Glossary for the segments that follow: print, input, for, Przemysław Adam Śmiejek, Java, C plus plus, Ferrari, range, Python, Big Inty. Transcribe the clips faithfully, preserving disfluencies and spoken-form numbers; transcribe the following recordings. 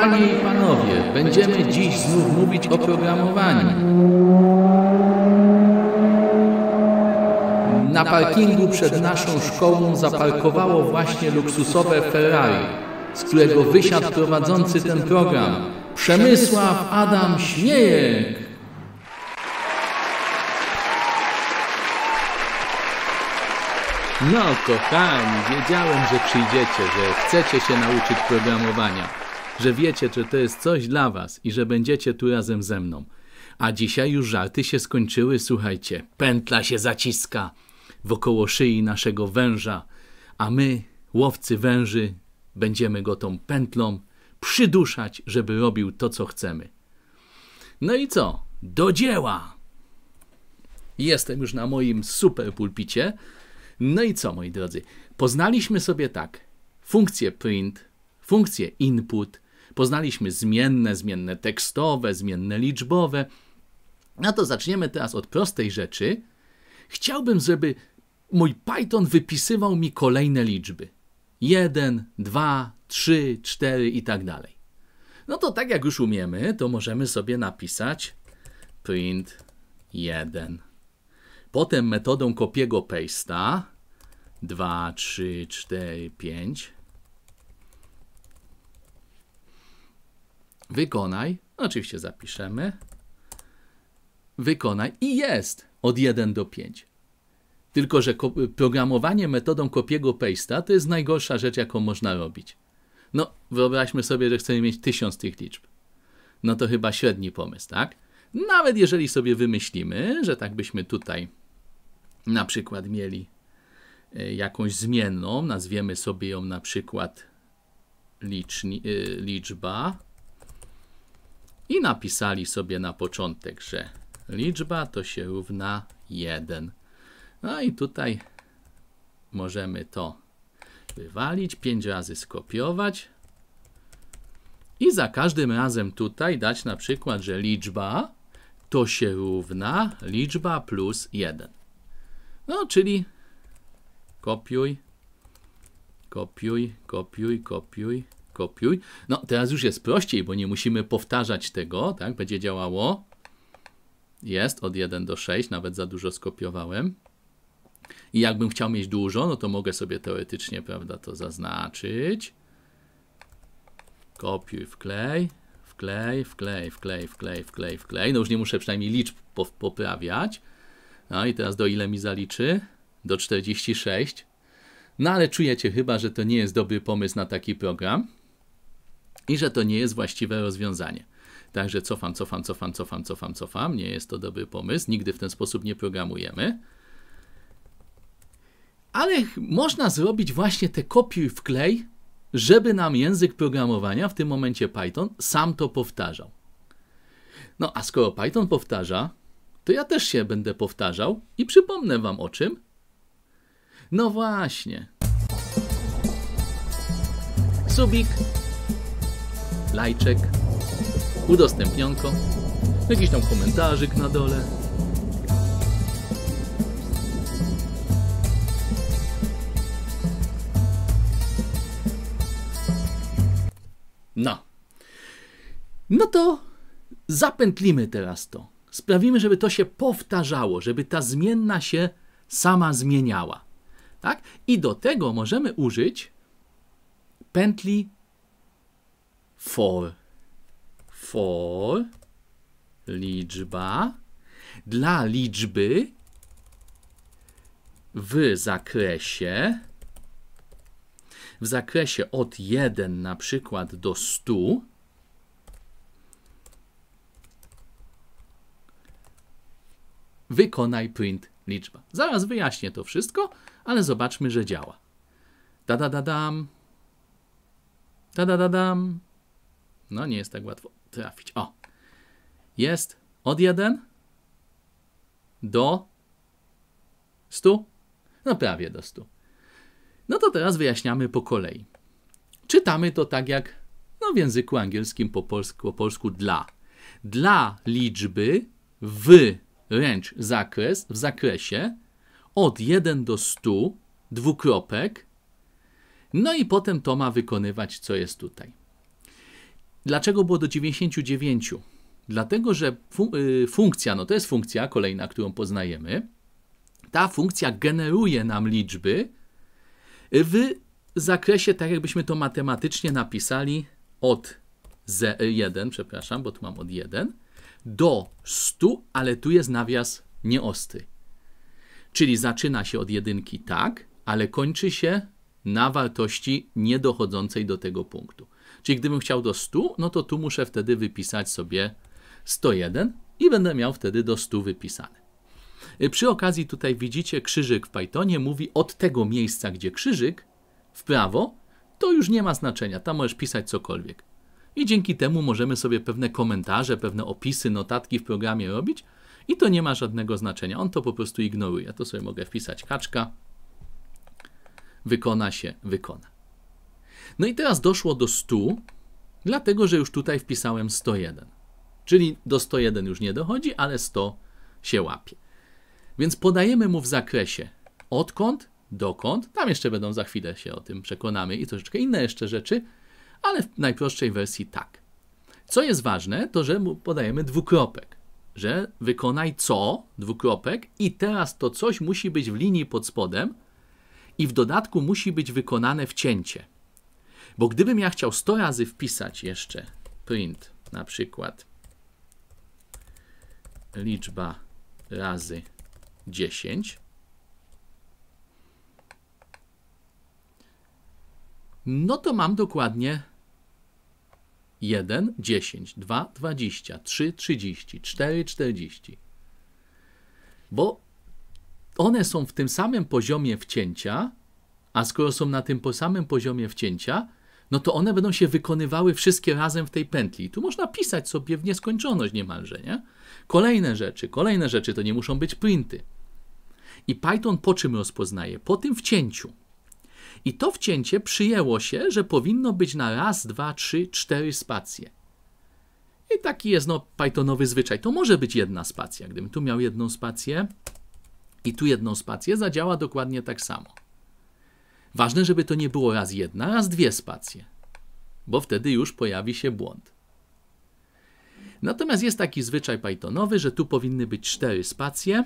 Panie i panowie, będziemy dziś znów mówić o programowaniu. Na parkingu przed naszą szkołą zaparkowało właśnie luksusowe Ferrari, z którego wysiadł prowadzący ten program, Przemysław Adam Śmiejek. No kochani, wiedziałem, że przyjdziecie, że chcecie się nauczyć programowania, że wiecie, że to jest coś dla was i że będziecie tu razem ze mną. A dzisiaj już żarty się skończyły, słuchajcie, pętla się zaciska wokoło szyi naszego węża, a my, łowcy węży, będziemy go tą pętlą przyduszać, żeby robił to, co chcemy. No i co? Do dzieła! Jestem już na moim super pulpicie. No i co, moi drodzy? Poznaliśmy sobie tak, funkcję print, funkcję input, poznaliśmy zmienne, zmienne tekstowe, zmienne liczbowe. No to zaczniemy teraz od prostej rzeczy. Chciałbym, żeby mój Python wypisywał mi kolejne liczby. jeden, dwa, trzy, cztery i tak dalej. No to tak jak już umiemy, to możemy sobie napisać print jeden. Potem metodą kopiego paste'a dwa, trzy, cztery, pięć. Wykonaj. Oczywiście zapiszemy. Wykonaj i jest od jeden do pięciu. Tylko że programowanie metodą kopiego paste'a to jest najgorsza rzecz, jaką można robić. No, wyobraźmy sobie, że chcemy mieć tysiąc tych liczb. No to chyba średni pomysł, tak? Nawet jeżeli sobie wymyślimy, że tak byśmy tutaj na przykład mieli jakąś zmienną, nazwiemy sobie ją na przykład liczni, liczba i napisali sobie na początek, że liczba to się równa jeden. No i tutaj możemy to wywalić, pięć razy skopiować i za każdym razem tutaj dać na przykład, że liczba to się równa liczba plus jeden. No, czyli kopiuj, kopiuj, kopiuj, kopiuj, kopiuj. No, teraz już jest prościej, bo nie musimy powtarzać tego, tak? Będzie działało. Jest od jeden do sześciu, nawet za dużo skopiowałem. I jakbym chciał mieć dużo, no to mogę sobie teoretycznie, prawda, to zaznaczyć. Kopiuj, wklej, wklej, wklej, wklej, wklej, wklej, wklej. No już nie muszę przynajmniej liczb poprawiać. No i teraz do ile mi zaliczy? Do czterdziestu sześciu. No ale czujecie chyba, że to nie jest dobry pomysł na taki program i że to nie jest właściwe rozwiązanie. Także cofam, cofam, cofam, cofam, cofam, cofam. Nie jest to dobry pomysł. Nigdy w ten sposób nie programujemy. Ale można zrobić właśnie te kopiuj, wklej, żeby nam język programowania, w tym momencie Python, sam to powtarzał. No a skoro Python powtarza, to ja też się będę powtarzał i przypomnę wam o czym. No właśnie. Subik, lajczek, udostępnionko, jakiś tam komentarzyk na dole. No. No to zapętlimy teraz to. Sprawimy, żeby to się powtarzało, żeby ta zmienna się sama zmieniała. Tak? I do tego możemy użyć pętli for. For liczba dla liczby w zakresie w zakresie od jeden na przykład do stu wykonaj print liczba. Zaraz wyjaśnię to wszystko, ale zobaczmy, że działa. Ta-da-da-dam. Ta-da-da-dam. No nie jest tak łatwo trafić. O! Jest od jeden do stu. No prawie do stu. No to teraz wyjaśniamy po kolei. Czytamy to tak jak no, w języku angielskim po polsku, po polsku dla. Dla liczby w range zakres, w zakresie od jeden do stu, dwukropek. No i potem to ma wykonywać, co jest tutaj. Dlaczego było do dziewięćdziesięciu dziewięciu? Dlatego, że fun funkcja, no to jest funkcja kolejna, którą poznajemy, ta funkcja generuje nam liczby w zakresie, tak jakbyśmy to matematycznie napisali, od jeden, przepraszam, bo tu mam od jeden, do stu, ale tu jest nawias nieostry. Czyli zaczyna się od jedynki tak, ale kończy się na wartości niedochodzącej do tego punktu. Czyli gdybym chciał do stu, no to tu muszę wtedy wypisać sobie sto jeden i będę miał wtedy do stu wypisane. Przy okazji tutaj widzicie krzyżyk w Pythonie mówi od tego miejsca, gdzie krzyżyk, w prawo, to już nie ma znaczenia, tam możesz pisać cokolwiek. I dzięki temu możemy sobie pewne komentarze, pewne opisy, notatki w programie robić i to nie ma żadnego znaczenia, on to po prostu ignoruje. To sobie mogę wpisać kaczka, wykona się, wykona. No i teraz doszło do stu, dlatego że już tutaj wpisałem sto jeden. Czyli do stu jeden już nie dochodzi, ale sto się łapie. Więc podajemy mu w zakresie odkąd, dokąd, tam jeszcze będą za chwilę się o tym przekonamy i troszeczkę inne jeszcze rzeczy, ale w najprostszej wersji tak. Co jest ważne, to że mu podajemy dwukropek, że wykonaj co, dwukropek i teraz to coś musi być w linii pod spodem i w dodatku musi być wykonane wcięcie. Bo gdybym ja chciał sto razy wpisać jeszcze print, na przykład liczba razy dziesięć, no to mam dokładnie jeden, dziesięć, dwa, dwadzieścia, trzy, trzydzieści, cztery, czterdzieści. Bo one są w tym samym poziomie wcięcia, a skoro są na tym samym poziomie wcięcia, no to one będą się wykonywały wszystkie razem w tej pętli. Tu można pisać sobie w nieskończoność niemalże, nie? Kolejne rzeczy, kolejne rzeczy to nie muszą być printy. I Python po czym rozpoznaje? Po tym wcięciu. I to wcięcie przyjęło się, że powinno być na raz, dwa, trzy, cztery spacje. I taki jest no Pythonowy zwyczaj. To może być jedna spacja. Gdybym tu miał jedną spację i tu jedną spację, zadziała dokładnie tak samo. Ważne, żeby to nie było raz jedna, raz dwie spacje, bo wtedy już pojawi się błąd. Natomiast jest taki zwyczaj Pythonowy, że tu powinny być cztery spacje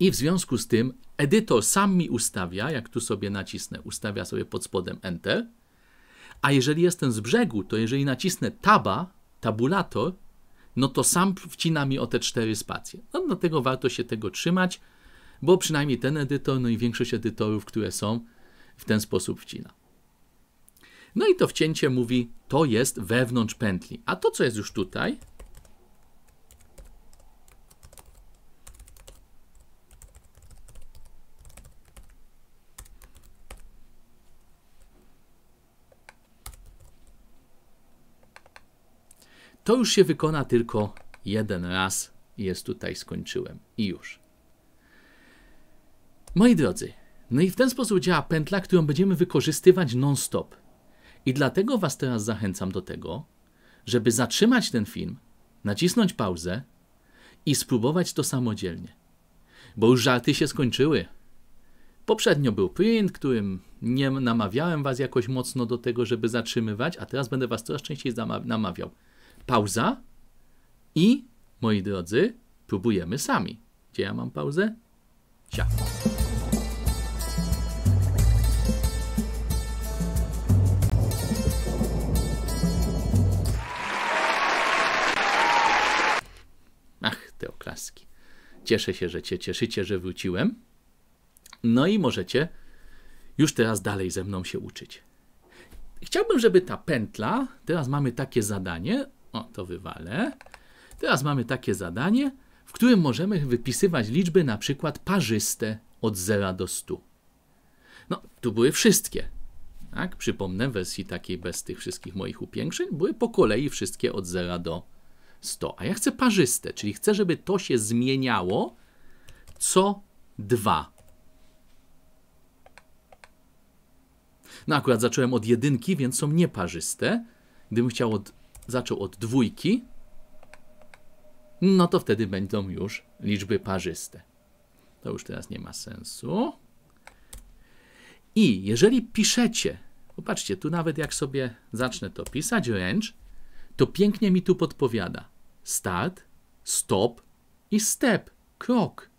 i w związku z tym edytor sam mi ustawia, jak tu sobie nacisnę, ustawia sobie pod spodem Enter, a jeżeli jestem z brzegu, to jeżeli nacisnę Taba, tabulator, no to sam wcina mi o te cztery spacje. No dlatego warto się tego trzymać, bo przynajmniej ten edytor, no i większość edytorów, które są, w ten sposób wcina. No i to wcięcie mówi, to jest wewnątrz pętli. A to, co jest już tutaj, to już się wykona tylko jeden raz. Jest tutaj, skończyłem i już. Moi drodzy, no i w ten sposób działa pętla, którą będziemy wykorzystywać non-stop. I dlatego was teraz zachęcam do tego, żeby zatrzymać ten film, nacisnąć pauzę i spróbować to samodzielnie. Bo już żarty się skończyły. Poprzednio był print, którym nie namawiałem was jakoś mocno do tego, żeby zatrzymywać, a teraz będę was coraz częściej namawiał. Pauza i, moi drodzy, próbujemy sami. Gdzie ja mam pauzę? Ciao. Klaski. Cieszę się, że się cieszycie, że wróciłem. No i możecie już teraz dalej ze mną się uczyć. Chciałbym, żeby ta pętla, teraz mamy takie zadanie, o to wywalę, teraz mamy takie zadanie, w którym możemy wypisywać liczby na przykład parzyste od zera do stu. No, tu były wszystkie. Tak? Przypomnę, w wersji takiej bez tych wszystkich moich upiększeń były po kolei wszystkie od zera do stu, a ja chcę parzyste, czyli chcę, żeby to się zmieniało co dwa. No akurat zacząłem od jedynki, więc są nieparzyste. Gdybym chciał od, zaczął od dwójki, no to wtedy będą już liczby parzyste. To już teraz nie ma sensu. I jeżeli piszecie, popatrzcie, tu nawet jak sobie zacznę to pisać, range, to pięknie mi tu podpowiada start, stop i step, krok.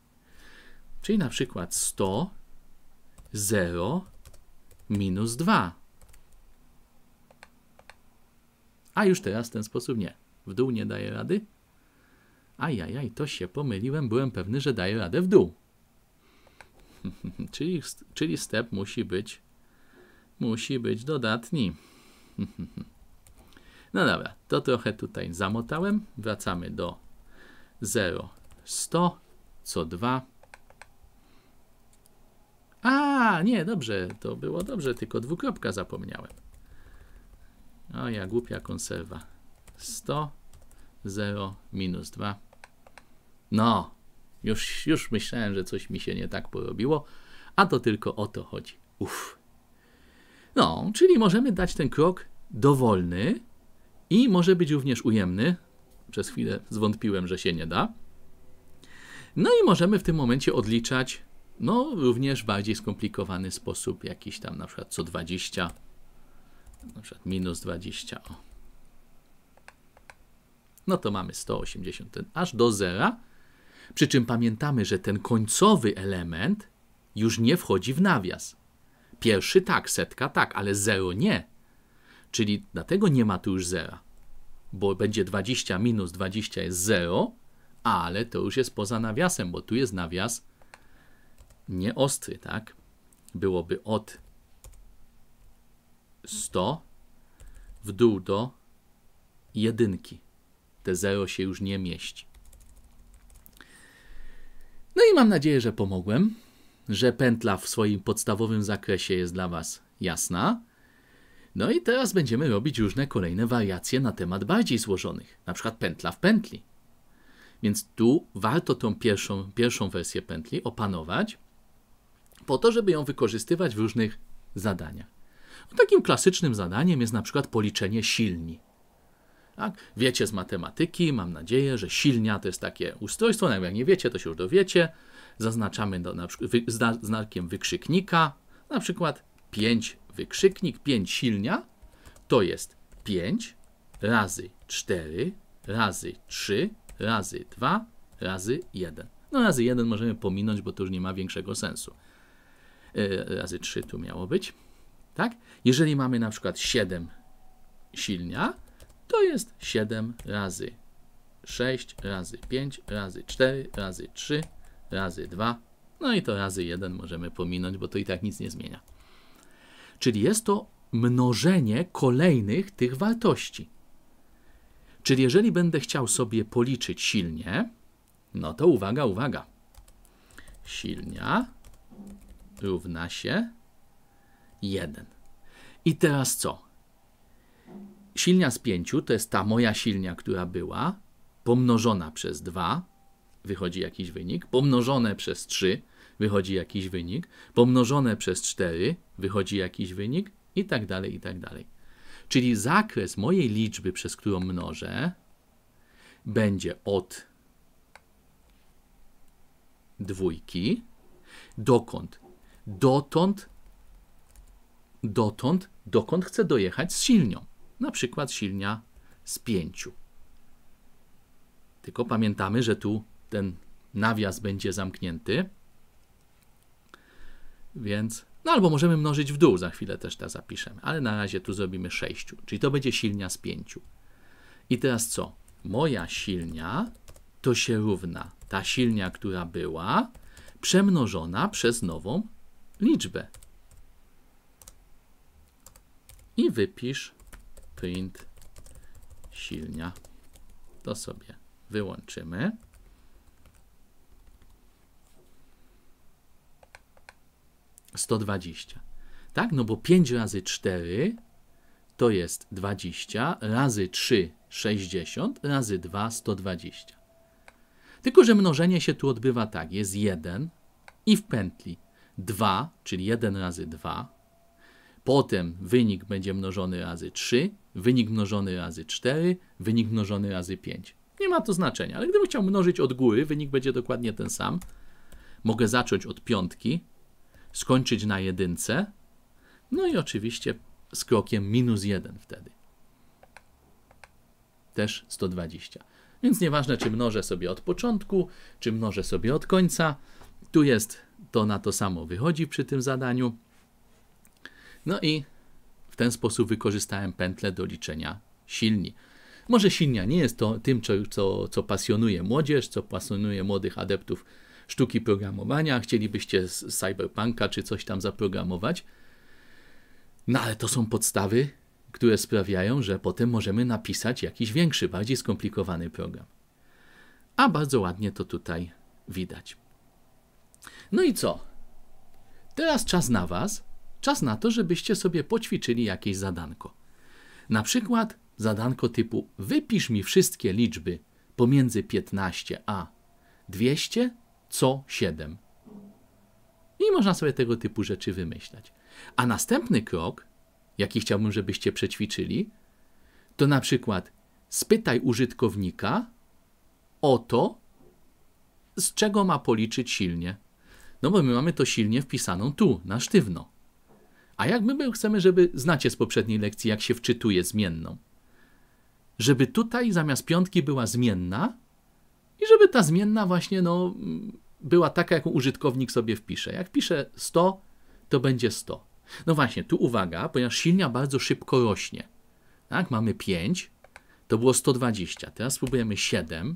Czyli na przykład sto, zero, minus dwa. A już teraz w ten sposób nie. W dół nie daje rady. Ajajaj, to się pomyliłem. Byłem pewny, że daje radę w dół. czyli, czyli step musi być musi być dodatni. No dobra, to trochę tutaj zamotałem. Wracamy do zero, sto, co dwa. A, nie, dobrze, to było dobrze, tylko dwukropka zapomniałem. O, ja głupia konserwa. sto, zero, minus dwa. No, już, już myślałem, że coś mi się nie tak porobiło, a to tylko o to chodzi. Uff. No, czyli możemy dać ten krok dowolny i może być również ujemny. Przez chwilę zwątpiłem, że się nie da. No i możemy w tym momencie odliczać, no, również w bardziej skomplikowany sposób, jakiś tam na przykład co dwadzieścia, na przykład minus dwadzieścia. O. No to mamy sto osiemdziesiąt aż do zera, przy czym pamiętamy, że ten końcowy element już nie wchodzi w nawias. Pierwszy tak, setka tak, ale zero nie. Czyli dlatego nie ma tu już zera, bo będzie dwadzieścia minus dwadzieścia jest zero, ale to już jest poza nawiasem, bo tu jest nawias nieostry, tak? Byłoby od stu w dół do jedynki. Te zero się już nie mieści. No i mam nadzieję, że pomogłem, że pętla w swoim podstawowym zakresie jest dla was jasna. No i teraz będziemy robić różne kolejne wariacje na temat bardziej złożonych, na przykład pętla w pętli. Więc tu warto tą pierwszą, pierwszą wersję pętli opanować, po to, żeby ją wykorzystywać w różnych zadaniach. Takim klasycznym zadaniem jest na przykład policzenie silni. Tak? Wiecie z matematyki, mam nadzieję, że silnia to jest takie ustrojstwo, no jak nie wiecie, to się już dowiecie. Zaznaczamy do, na przykład, wy, zna, znakiem wykrzyknika, na przykład pięć wykrzyknik, pięć silnia, to jest pięć razy cztery, razy trzy, razy dwa, razy jeden. No razy jeden możemy pominąć, bo to już nie ma większego sensu. Yy, razy trzy tu miało być. Tak? Jeżeli mamy na przykład siedem silnia, to jest siedem razy sześć, razy pięć, razy cztery, razy trzy, razy dwa. No i to razy jeden możemy pominąć, bo to i tak nic nie zmienia. Czyli jest to mnożenie kolejnych tych wartości. Czyli jeżeli będę chciał sobie policzyć silnie, no to uwaga, uwaga. Silnia równa się jeden. I teraz co? Silnia z pięciu to jest ta moja silnia, która była, pomnożona przez dwa, wychodzi jakiś wynik, pomnożone przez trzy, wychodzi jakiś wynik, pomnożone przez cztery, wychodzi jakiś wynik i tak dalej, i tak dalej. Czyli zakres mojej liczby, przez którą mnożę, będzie od dwójki, dokąd? Dotąd, dotąd, dokąd chcę dojechać z silnią. Na przykład silnia z pięciu. Tylko pamiętamy, że tu ten nawias będzie zamknięty. Więc, no albo możemy mnożyć w dół, za chwilę też to zapiszemy, ale na razie tu zrobimy sześć. Czyli to będzie silnia z pięciu. I teraz co? Moja silnia to się równa ta silnia, która była, przemnożona przez nową liczbę. I wypisz print silnia. To sobie wyłączymy. sto dwadzieścia. Tak? No bo pięć razy cztery to jest dwadzieścia, razy trzy sześćdziesiąt, razy dwa sto dwadzieścia. Tylko że mnożenie się tu odbywa tak. Jest jeden i w pętli dwa, czyli jeden razy dwa. Potem wynik będzie mnożony razy trzy, wynik mnożony razy cztery, wynik mnożony razy pięć. Nie ma to znaczenia, ale gdybym chciał mnożyć od góry, wynik będzie dokładnie ten sam. Mogę zacząć od piątki, skończyć na jedynce, no i oczywiście z krokiem minus jeden wtedy. też sto dwadzieścia. Więc nieważne, czy mnożę sobie od początku, czy mnożę sobie od końca. Tu jest to na to samo wychodzi przy tym zadaniu. No i w ten sposób wykorzystałem pętlę do liczenia silni. Może silnia nie jest to tym, co, co, co pasjonuje młodzież, co pasjonuje młodych adeptów sztuki programowania. Chcielibyście z cyberpunka czy coś tam zaprogramować. No ale to są podstawy, które sprawiają, że potem możemy napisać jakiś większy, bardziej skomplikowany program. A bardzo ładnie to tutaj widać. No i co? Teraz czas na was. Czas na to, żebyście sobie poćwiczyli jakieś zadanko. Na przykład zadanko typu wypisz mi wszystkie liczby pomiędzy piętnaście a dwieście co siedem. I można sobie tego typu rzeczy wymyślać. A następny krok, jaki chciałbym, żebyście przećwiczyli, to na przykład spytaj użytkownika o to, z czego ma policzyć silnie. No bo my mamy to silnie wpisaną tu, na sztywno. A jak my chcemy, żeby, znacie z poprzedniej lekcji, jak się wczytuje zmienną. Żeby tutaj zamiast piątki była zmienna i żeby ta zmienna właśnie no, była taka, jaką użytkownik sobie wpisze. Jak pisze sto, to będzie sto. No właśnie, tu uwaga, ponieważ silnia bardzo szybko rośnie. Tak, mamy pięć, to było sto dwadzieścia. Teraz spróbujemy siedem.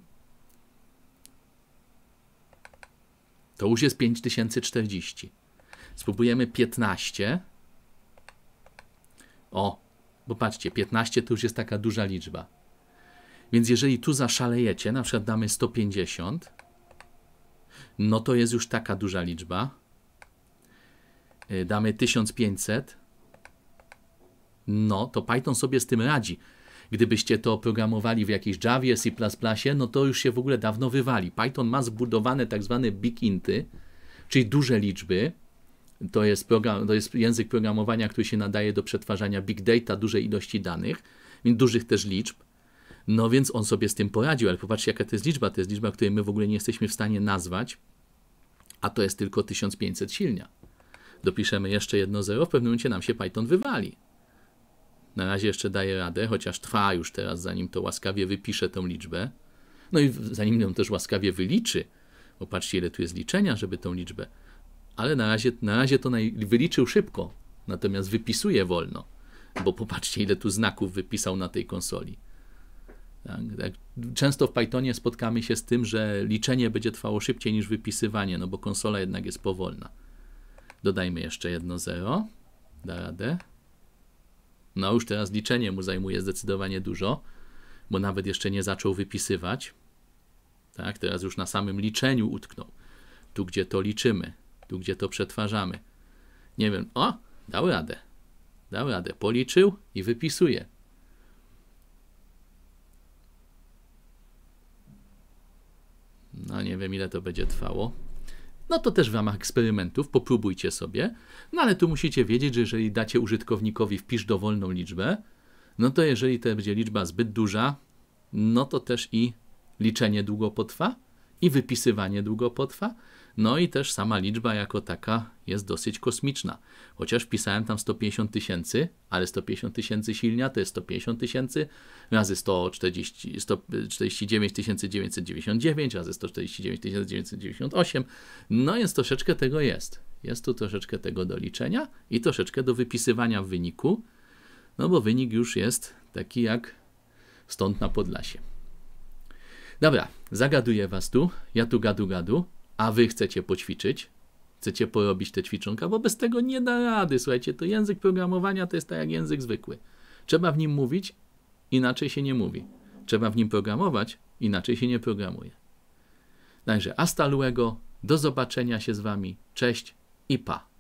To już jest pięć tysięcy czterdzieści. Spróbujemy piętnaście. O, bo patrzcie, piętnaście to już jest taka duża liczba. Więc jeżeli tu zaszalejecie, na przykład damy sto pięćdziesiąt, no to jest już taka duża liczba. Damy tysiąc pięćset. No, to Python sobie z tym radzi. Gdybyście to programowali w jakiejś Javie, C plus plus, no to już się w ogóle dawno wywali. Python ma zbudowane tak zwane Big Inty, czyli duże liczby. To jest, program, to jest język programowania, który się nadaje do przetwarzania big data, dużej ilości danych, dużych też liczb. No więc on sobie z tym poradził, ale popatrzcie, jaka to jest liczba. To jest liczba, której my w ogóle nie jesteśmy w stanie nazwać, a to jest tylko tysiąc pięćset silnia. Dopiszemy jeszcze jedno zero, w pewnym momencie nam się Python wywali. Na razie jeszcze daje radę, chociaż trwa już teraz, zanim to łaskawie wypisze tą liczbę. No i zanim ją też łaskawie wyliczy. Popatrzcie, ile tu jest liczenia, żeby tą liczbę... Ale na razie, na razie to naj... wyliczył szybko, natomiast wypisuje wolno, bo popatrzcie, ile tu znaków wypisał na tej konsoli. Tak, tak. Często w Pythonie spotkamy się z tym, że liczenie będzie trwało szybciej niż wypisywanie, no bo konsola jednak jest powolna. Dodajmy jeszcze jedno zero, da radę. No już teraz liczenie mu zajmuje zdecydowanie dużo, bo nawet jeszcze nie zaczął wypisywać. Tak, teraz już na samym liczeniu utknął, tu gdzie to liczymy. Tu, gdzie to przetwarzamy. Nie wiem, o, dał radę. Dał radę, policzył i wypisuje. No nie wiem, ile to będzie trwało. No to też w ramach eksperymentów popróbujcie sobie. No ale tu musicie wiedzieć, że jeżeli dacie użytkownikowi wpisz dowolną liczbę, no to jeżeli to będzie liczba zbyt duża, no to też i liczenie długo potrwa, i wypisywanie długo potrwa. No i też sama liczba jako taka jest dosyć kosmiczna. Chociaż wpisałem tam sto pięćdziesiąt tysięcy, ale sto pięćdziesiąt tysięcy silnia to jest sto pięćdziesiąt tysięcy razy sto czterdzieści dziewięć tysięcy dziewięćset dziewięćdziesiąt dziewięć razy sto czterdzieści dziewięć tysięcy dziewięćset dziewięćdziesiąt osiem. No więc troszeczkę tego jest. Jest tu troszeczkę tego do liczenia i troszeczkę do wypisywania w wyniku. No bo wynik już jest taki jak stąd na Podlasie. Dobra, zagaduję was tu. Ja tu gadu gadu. A wy chcecie poćwiczyć, chcecie porobić te ćwiczonka, bo bez tego nie da rady. Słuchajcie, to język programowania to jest tak jak język zwykły. Trzeba w nim mówić, inaczej się nie mówi. Trzeba w nim programować, inaczej się nie programuje. Także hasta luego, do zobaczenia się z wami, cześć i pa.